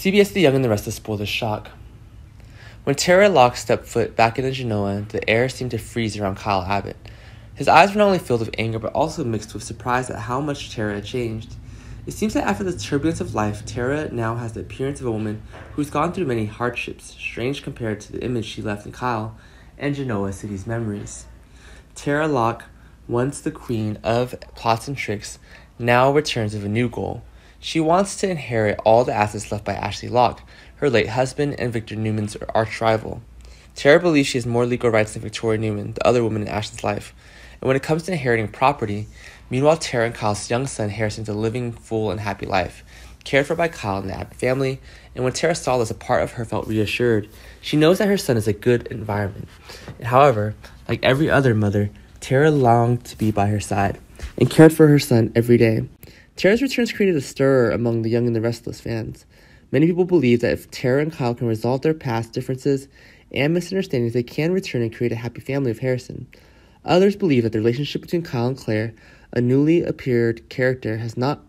CBS The Young and the Restless bore the shock. When Tara Locke stepped foot back into Genoa, the air seemed to freeze around Kyle Abbott. His eyes were not only filled with anger, but also mixed with surprise at how much Tara had changed. It seems that after the turbulence of life, Tara now has the appearance of a woman who's gone through many hardships, strange compared to the image she left in Kyle and Genoa City's memories. Tara Locke, once the queen of plots and tricks, now returns with a new goal. She wants to inherit all the assets left by Ashley Locke, her late husband and Victoria Newman's arch-rival. Tara believes she has more legal rights than Victoria Newman, the other woman in Ashley's life. And when it comes to inheriting property, meanwhile, Tara and Kyle's young son Harrison is living full and happy life, cared for by Kyle and the Abbott family, and when Tara saw this, a part of her felt reassured. She knows that her son is a good environment. However, like every other mother, Tara longed to be by her side and cared for her son every day. Tara's returns created a stir among the Young and the Restless fans. Many people believe that if Tara and Kyle can resolve their past differences and misunderstandings, they can return and create a happy family with Harrison. Others believe that the relationship between Kyle and Claire, a newly appeared character, has not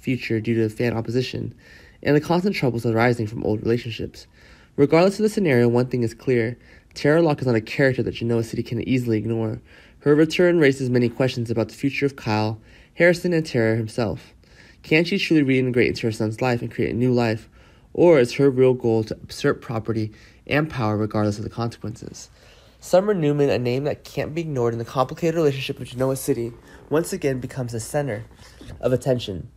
featured due to fan opposition and the constant troubles arising from old relationships. Regardless of the scenario, one thing is clear. Tara Locke is not a character that Genoa City can easily ignore. Her return raises many questions about the future of Kyle, Harrison, and Tara himself. Can she truly reintegrate into her son's life and create a new life? Or is her real goal to usurp property and power regardless of the consequences? Summer Newman, a name that can't be ignored in the complicated relationship with Genoa City, once again becomes the center of attention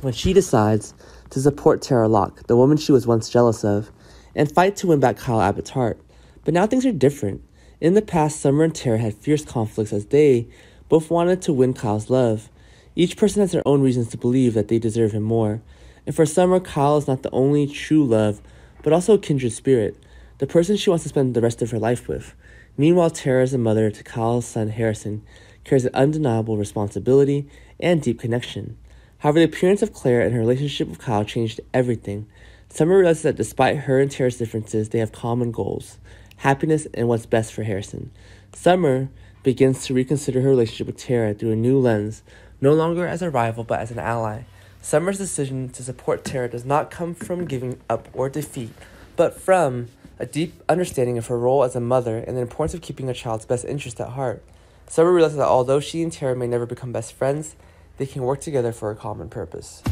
when she decides to support Tara Locke, the woman she was once jealous of, and fight to win back Kyle Abbott's heart. But now things are different. In the past, Summer and Tara had fierce conflicts as they both wanted to win Kyle's love. Each person has their own reasons to believe that they deserve him more. And for Summer, Kyle is not the only true love, but also a kindred spirit, the person she wants to spend the rest of her life with. Meanwhile, Tara, as a mother to Kyle's son Harrison, carries an undeniable responsibility and deep connection. However, the appearance of Claire and her relationship with Kyle changed everything. Summer realizes that despite her and Tara's differences, they have common goals, happiness, and what's best for Harrison. Summer begins to reconsider her relationship with Tara through a new lens, no longer as a rival but as an ally. Summer's decision to support Tara does not come from giving up or defeat, but from a deep understanding of her role as a mother and the importance of keeping a child's best interest at heart. Summer realizes that although she and Tara may never become best friends, they can work together for a common purpose.